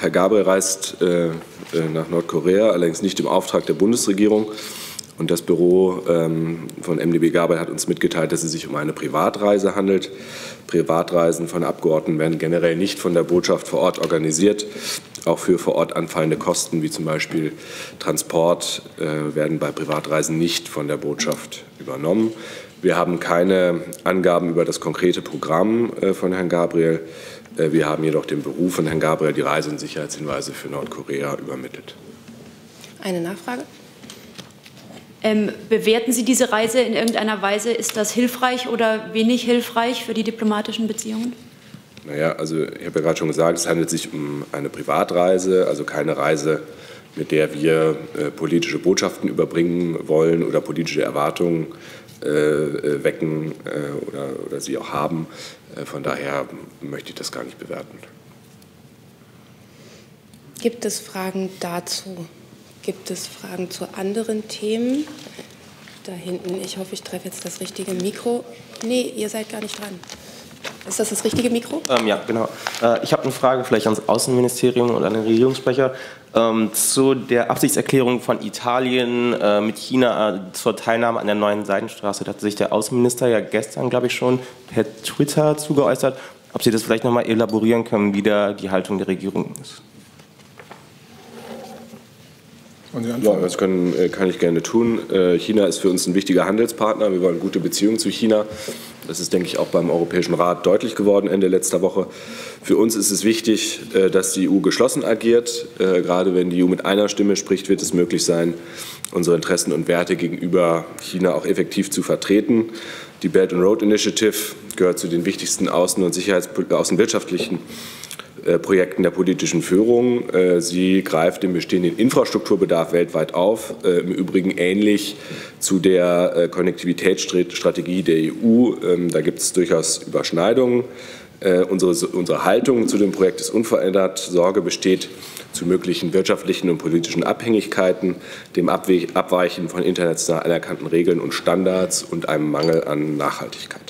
Herr Gabriel reist nach Nordkorea, allerdings nicht im Auftrag der Bundesregierung. Und das Büro von MdB Gabriel hat uns mitgeteilt, dass es sich um eine Privatreise handelt. Privatreisen von Abgeordneten werden generell nicht von der Botschaft vor Ort organisiert. Auch für vor Ort anfallende Kosten, wie zum Beispiel Transport, werden bei Privatreisen nicht von der Botschaft übernommen. Wir haben keine Angaben über das konkrete Programm von Herrn Gabriel. Wir haben jedoch dem Beruf von Herrn Gabriel die Reise- und Sicherheitshinweise für Nordkorea übermittelt. Eine Nachfrage. Bewerten Sie diese Reise in irgendeiner Weise? Ist das hilfreich oder wenig hilfreich für die diplomatischen Beziehungen? Naja, also ich habe ja gerade schon gesagt, es handelt sich um eine Privatreise, also keine Reise, mit der wir politische Botschaften überbringen wollen oder politische Erwartungen wecken oder sie auch haben. Von daher möchte ich das gar nicht bewerten. Gibt es Fragen dazu? Gibt es Fragen zu anderen Themen? Da hinten, ich hoffe, ich treffe jetzt das richtige Mikro. Nee, ihr seid gar nicht dran. Ist das das richtige Mikro? Ja, genau. Ich habe eine Frage vielleicht ans Außenministerium und an den Regierungssprecher zu der Absichtserklärung von Italien mit China zur Teilnahme an der neuen Seidenstraße. Da hat sich der Außenminister ja gestern, glaube ich, schon per Twitter zugeäußert. Ob Sie das vielleicht noch mal elaborieren können, wie da die Haltung der Regierung ist? Ja, das kann ich gerne tun. China ist für uns ein wichtiger Handelspartner. Wir wollen gute Beziehungen zu China. Das ist, denke ich, auch beim Europäischen Rat deutlich geworden Ende letzter Woche. Für uns ist es wichtig, dass die EU geschlossen agiert. Gerade wenn die EU mit einer Stimme spricht, wird es möglich sein, unsere Interessen und Werte gegenüber China auch effektiv zu vertreten. Die Belt and Road Initiative gehört zu den wichtigsten außen- und außenwirtschaftlichen Projekten der politischen Führung. Sie greift den bestehenden Infrastrukturbedarf weltweit auf, im Übrigen ähnlich zu der Konnektivitätsstrategie der EU. Da gibt es durchaus Überschneidungen. Unsere Haltung zu dem Projekt ist unverändert. Sorge besteht zu möglichen wirtschaftlichen und politischen Abhängigkeiten, dem Abweichen von international anerkannten Regeln und Standards und einem Mangel an Nachhaltigkeit.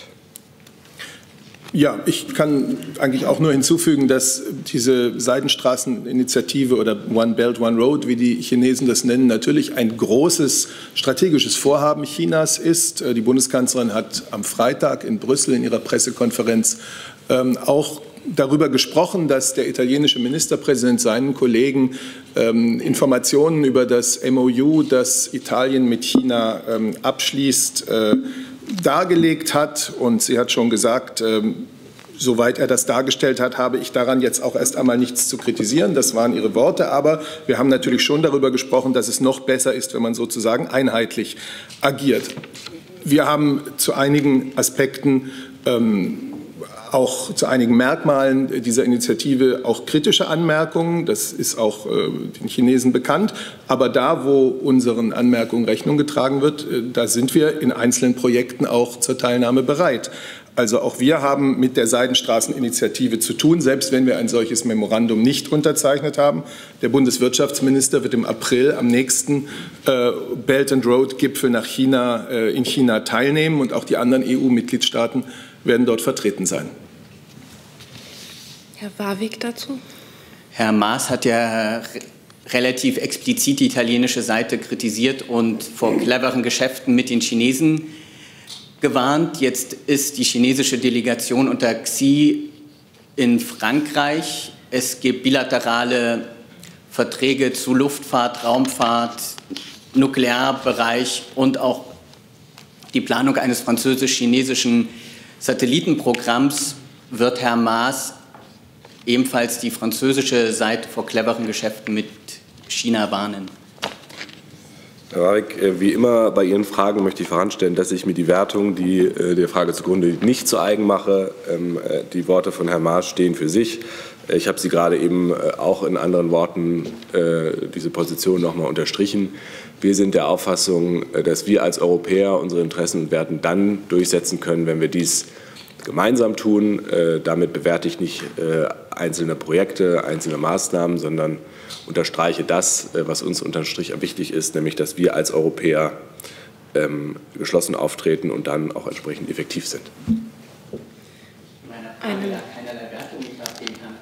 Ja, ich kann eigentlich auch nur hinzufügen, dass diese Seidenstraßeninitiative oder One Belt, One Road, wie die Chinesen das nennen, natürlich ein großes strategisches Vorhaben Chinas ist. Die Bundeskanzlerin hat am Freitag in Brüssel in ihrer Pressekonferenz auch darüber gesprochen, dass der italienische Ministerpräsident seinen Kollegen Informationen über das MOU, das Italien mit China abschließt, dargelegt hat. Und sie hat schon gesagt, soweit er das dargestellt hat, habe ich daran jetzt auch erst einmal nichts zu kritisieren. Das waren ihre Worte. Aber wir haben natürlich schon darüber gesprochen, dass es noch besser ist, wenn man sozusagen einheitlich agiert. Wir haben zu einigen Aspekten, auch zu einigen Merkmalen dieser Initiative auch kritische Anmerkungen. Das ist auch den Chinesen bekannt. Aber da, wo unseren Anmerkungen Rechnung getragen wird, da sind wir in einzelnen Projekten auch zur Teilnahme bereit. Also auch wir haben mit der Seidenstraßeninitiative zu tun, selbst wenn wir ein solches Memorandum nicht unterzeichnet haben. Der Bundeswirtschaftsminister wird im April am nächsten Belt and Road-Gipfel nach China, in China teilnehmen, und auch die anderen EU-Mitgliedstaaten werden dort vertreten sein. Herr Warweg dazu. Herr Maas hat ja relativ explizit die italienische Seite kritisiert und vor cleveren Geschäften mit den Chinesen gewarnt. Jetzt ist die chinesische Delegation unter Xi in Frankreich. Es gibt bilaterale Verträge zu Luftfahrt, Raumfahrt, Nuklearbereich und auch die Planung eines französisch-chinesischen Satellitenprogramms. Wird Herr Maas ebenfalls die französische Seite vor cleveren Geschäften mit China warnen? Herr Warweg, wie immer bei Ihren Fragen möchte ich voranstellen, dass ich mir die Wertung, die der Frage zugrunde liegt, nicht zu eigen mache. Die Worte von Herrn Maas stehen für sich. Ich habe sie gerade eben auch in anderen Worten, diese Position noch mal unterstrichen. Wir sind der Auffassung, dass wir als Europäer unsere Interessen und Werten dann durchsetzen können, wenn wir dies gemeinsam tun. Damit bewerte ich nicht einzelne Projekte, einzelne Maßnahmen, sondern unterstreiche das, was uns unterm Strich wichtig ist, nämlich dass wir als Europäer geschlossen auftreten und dann auch entsprechend effektiv sind.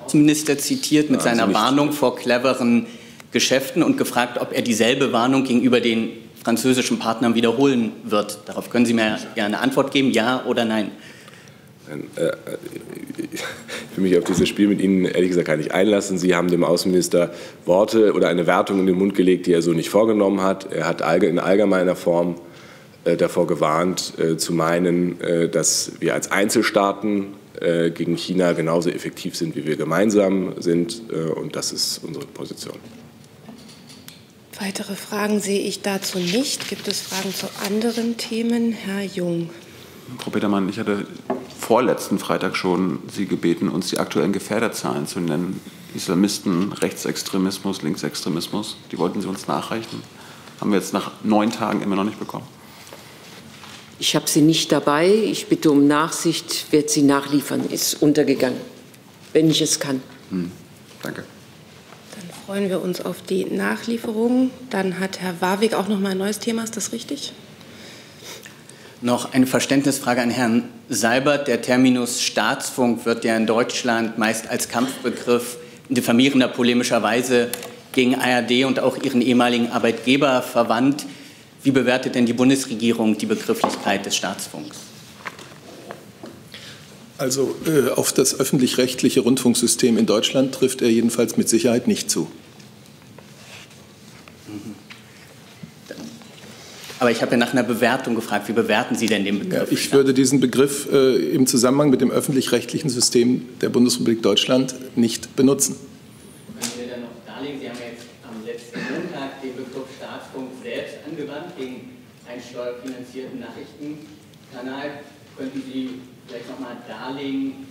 Der Minister zitiert mit seiner Warnung vor cleveren Geschäften und gefragt, ob er dieselbe Warnung gegenüber den französischen Partnern wiederholen wird. Darauf können Sie mir eine Antwort geben, ja oder nein. Ich will mich auf dieses Spiel mit Ihnen ehrlich gesagt gar nicht einlassen. Sie haben dem Außenminister Worte oder eine Wertung in den Mund gelegt, die er so nicht vorgenommen hat. Er hat in allgemeiner Form davor gewarnt, zu meinen, dass wir als Einzelstaaten gegen China genauso effektiv sind, wie wir gemeinsam sind. Und das ist unsere Position. Weitere Fragen sehe ich dazu nicht. Gibt es Fragen zu anderen Themen? Herr Jung. Frau Petermann, ich hatte vorletzten Freitag schon Sie gebeten, uns die aktuellen Gefährderzahlen zu nennen. Islamisten, Rechtsextremismus, Linksextremismus, die wollten Sie uns nachreichen. Haben wir jetzt nach 9 Tagen immer noch nicht bekommen. Ich habe sie nicht dabei. Ich bitte um Nachsicht, werde sie nachliefern. Ist untergegangen, wenn ich es kann. Danke. Dann freuen wir uns auf die Nachlieferung. Dann hat Herr Warweg auch noch mal ein neues Thema. Ist das richtig? Noch eine Verständnisfrage an Herrn Seibert. Der Terminus Staatsfunk wird ja in Deutschland meist als Kampfbegriff diffamierender, polemischer Weise gegen ARD und auch ihren ehemaligen Arbeitgeber verwandt. Wie bewertet denn die Bundesregierung die Begrifflichkeit des Staatsfunks? Also auf das öffentlich-rechtliche Rundfunksystem in Deutschland trifft er jedenfalls mit Sicherheit nicht zu. Aber ich habe ja nach einer Bewertung gefragt. Wie bewerten Sie denn den Begriff? Ja, ich würde diesen Begriff im Zusammenhang mit dem öffentlich-rechtlichen System der Bundesrepublik Deutschland nicht benutzen. Können Sie dann noch darlegen, Sie haben jetzt am letzten Montag den Begriff Staatsfunk selbst angewandt gegen einen steuerfinanzierten Nachrichtenkanal. Könnten Sie vielleicht noch mal darlegen,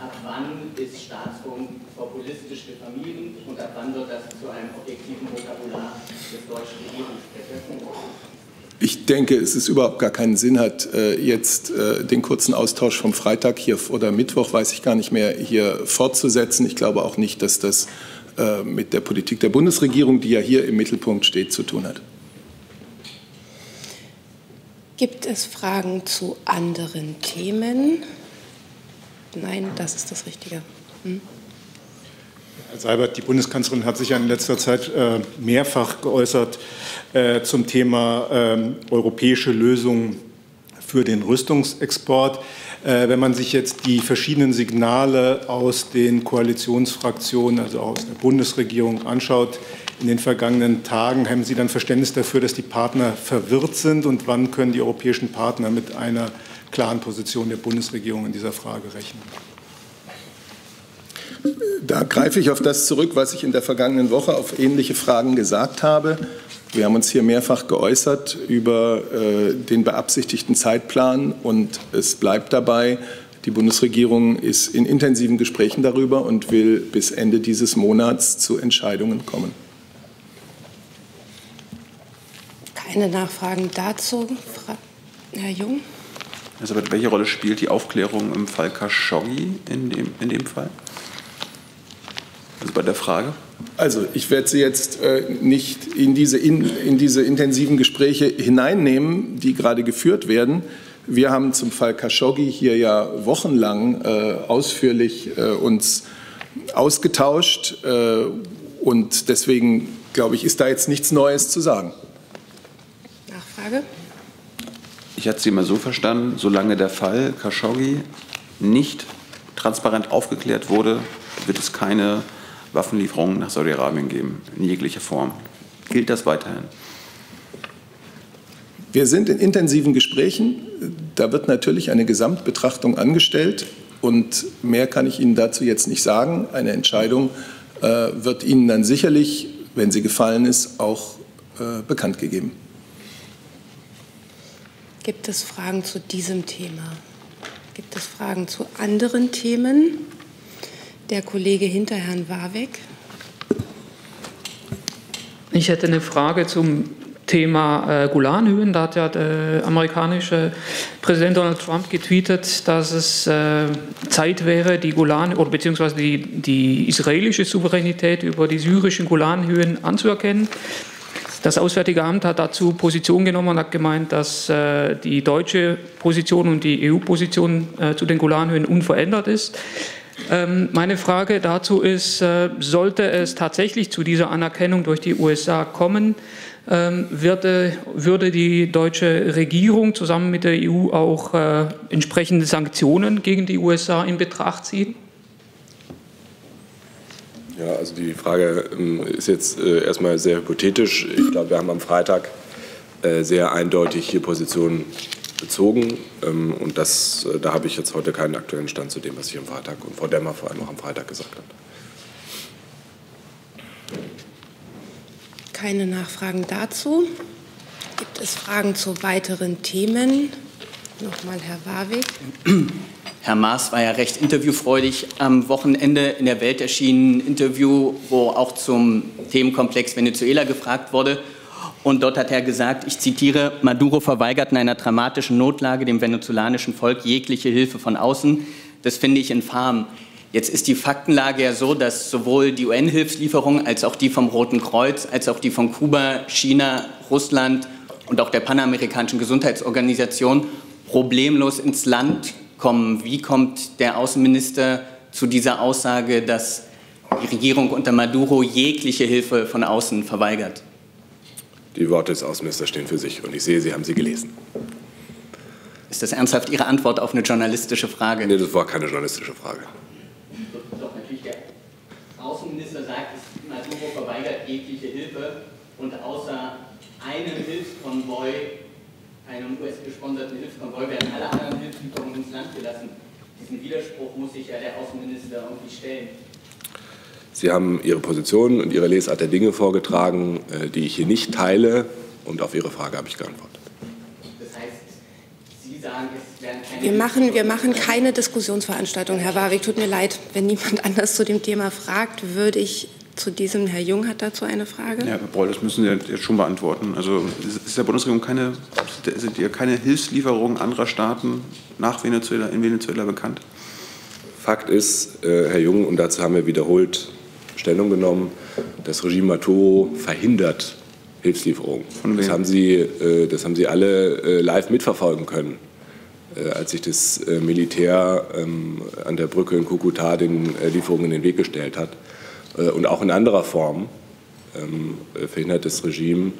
ab wann ist Staatsfunk populistisch diffamierend und ab wann wird das zu einem objektiven Vokabular des deutschen Regierungsprechers? Ich denke, es ist überhaupt gar keinen Sinn hat, jetzt den kurzen Austausch vom Freitag hier oder Mittwoch, weiß ich gar nicht mehr, hier fortzusetzen. Ich glaube auch nicht, dass das mit der Politik der Bundesregierung, die ja hier im Mittelpunkt steht, zu tun hat. Gibt es Fragen zu anderen Themen? Nein, das ist das Richtige. Herr Seibert, die Bundeskanzlerin hat sich ja in letzter Zeit mehrfach geäußert zum Thema europäische Lösungen für den Rüstungsexport. Wenn man sich jetzt die verschiedenen Signale aus den Koalitionsfraktionen, also aus der Bundesregierung anschaut, in den vergangenen Tagen, haben Sie dann Verständnis dafür, dass die Partner verwirrt sind? Und wann können die europäischen Partner mit einer klaren Position der Bundesregierung in dieser Frage rechnen? Da greife ich auf das zurück, was ich in der vergangenen Woche auf ähnliche Fragen gesagt habe. Wir haben uns hier mehrfach geäußert über den beabsichtigten Zeitplan, und es bleibt dabei, die Bundesregierung ist in intensiven Gesprächen darüber und will bis Ende dieses Monats zu Entscheidungen kommen. Keine Nachfragen dazu, Herr Jung? Elisabeth, welche Rolle spielt die Aufklärung im Fall Khashoggi in dem Fall? Also bei der Frage? Also ich werde Sie jetzt nicht in diese intensiven Gespräche hineinnehmen, die gerade geführt werden. Wir haben zum Fall Khashoggi hier ja wochenlang ausführlich uns ausgetauscht und deswegen, glaube ich, ist da jetzt nichts Neues zu sagen. Nachfrage? Ich hatte Sie immer so verstanden, solange der Fall Khashoggi nicht transparent aufgeklärt wurde, wird es keine Waffenlieferungen nach Saudi-Arabien geben, in jeglicher Form. Gilt das weiterhin? Wir sind in intensiven Gesprächen. Da wird natürlich eine Gesamtbetrachtung angestellt. Und mehr kann ich Ihnen dazu jetzt nicht sagen. Eine Entscheidung wird Ihnen dann sicherlich, wenn sie gefallen ist, auch bekannt gegeben. Gibt es Fragen zu diesem Thema? Gibt es Fragen zu anderen Themen? Der Kollege hinter Herrn Warweg. Ich hätte eine Frage zum Thema Golanhöhen. Da hat ja der amerikanische Präsident Donald Trump getweetet, dass es Zeit wäre, die Golan oder beziehungsweise die israelische Souveränität über die syrischen Golanhöhen anzuerkennen. Das Auswärtige Amt hat dazu Position genommen und hat gemeint, dass die deutsche Position und die EU-Position zu den Golanhöhen unverändert ist. Meine Frage dazu ist, sollte es tatsächlich zu dieser Anerkennung durch die USA kommen, würde die deutsche Regierung zusammen mit der EU auch entsprechende Sanktionen gegen die USA in Betracht ziehen? Ja, also die Frage ist jetzt erstmal sehr hypothetisch. Ich glaube, wir haben am Freitag sehr eindeutig hier Positionen bezogen und da habe ich jetzt heute keinen aktuellen Stand zu dem, was ich am Freitag und Frau Demmer vor allem auch am Freitag gesagt hat. Keine Nachfragen dazu. Gibt es Fragen zu weiteren Themen? Nochmal Herr Warwick. Herr Maas war ja recht interviewfreudig. Am Wochenende in der Welt erschien ein Interview, wo auch zum Themenkomplex Venezuela gefragt wurde. Und dort hat er gesagt, ich zitiere, Maduro verweigert in einer dramatischen Notlage dem venezolanischen Volk jegliche Hilfe von außen. Das finde ich infam. Jetzt ist die Faktenlage ja so, dass sowohl die UN-Hilfslieferung als auch die vom Roten Kreuz, als auch die von Kuba, China, Russland und auch der Panamerikanischen Gesundheitsorganisation problemlos ins Land kommen. Wie kommt der Außenminister zu dieser Aussage, dass die Regierung unter Maduro jegliche Hilfe von außen verweigert? Die Worte des Außenministers stehen für sich und ich sehe, Sie haben sie gelesen. Ist das ernsthaft Ihre Antwort auf eine journalistische Frage? Nein, das war keine journalistische Frage. Doch, natürlich, der Außenminister sagt, Maduro verweigert jegliche Hilfe und außer einem Hilfskonvoi, einem US-gesponserten Hilfskonvoi, werden alle anderen Hilfslieferungen ins Land gelassen. Diesen Widerspruch muss sich ja der Außenminister irgendwie stellen. Sie haben Ihre Position und Ihre Lesart der Dinge vorgetragen, die ich hier nicht teile. Und auf Ihre Frage habe ich geantwortet. Das heißt, Sie sagen, es werden keine... Wir machen keine Diskussionsveranstaltung, Herr Warwick. Tut mir leid, wenn niemand anders zu dem Thema fragt, würde ich zu diesem... Herr Jung hat dazu eine Frage. Ja, Herr Breul, das müssen Sie jetzt schon beantworten. Also ist der Bundesregierung sind keine Hilfslieferungen anderer Staaten nach Venezuela, in Venezuela bekannt? Fakt ist, Herr Jung, und dazu haben wir wiederholt Stellung genommen, das Regime Maduro verhindert Hilfslieferungen. Das haben Sie alle live mitverfolgen können, als sich das Militär an der Brücke in Kukuta den Lieferungen in den Weg gestellt hat. Und auch in anderer Form verhindert das Regime,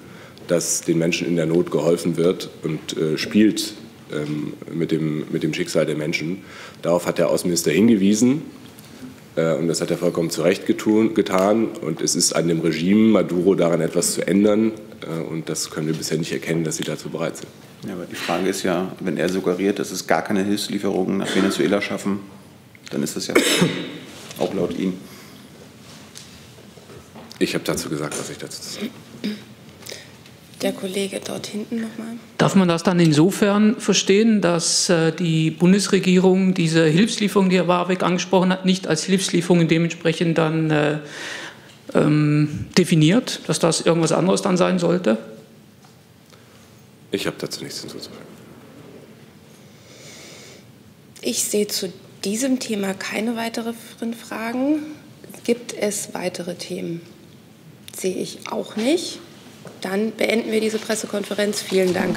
dass den Menschen in der Not geholfen wird und spielt mit dem Schicksal der Menschen. Darauf hat der Außenminister hingewiesen. Und das hat er vollkommen zu Recht getan. Und es ist an dem Regime Maduro daran etwas zu ändern. Und das können wir bisher nicht erkennen, dass sie dazu bereit sind. Ja, aber die Frage ist ja, wenn er suggeriert, dass es gar keine Hilfslieferungen nach Venezuela schaffen, dann ist das ja auch laut Ihnen. Ich habe dazu gesagt, was ich dazu sage. Der Kollege dort hinten nochmal. Darf man das dann insofern verstehen, dass die Bundesregierung diese Hilfslieferung, die Herr Warwick angesprochen hat, nicht als Hilfslieferung dementsprechend dann definiert, dass das irgendwas anderes dann sein sollte? Ich habe dazu nichts hinzuzufügen. Ich sehe zu diesem Thema keine weiteren Fragen. Gibt es weitere Themen? Sehe ich auch nicht. Dann beenden wir diese Pressekonferenz. Vielen Dank.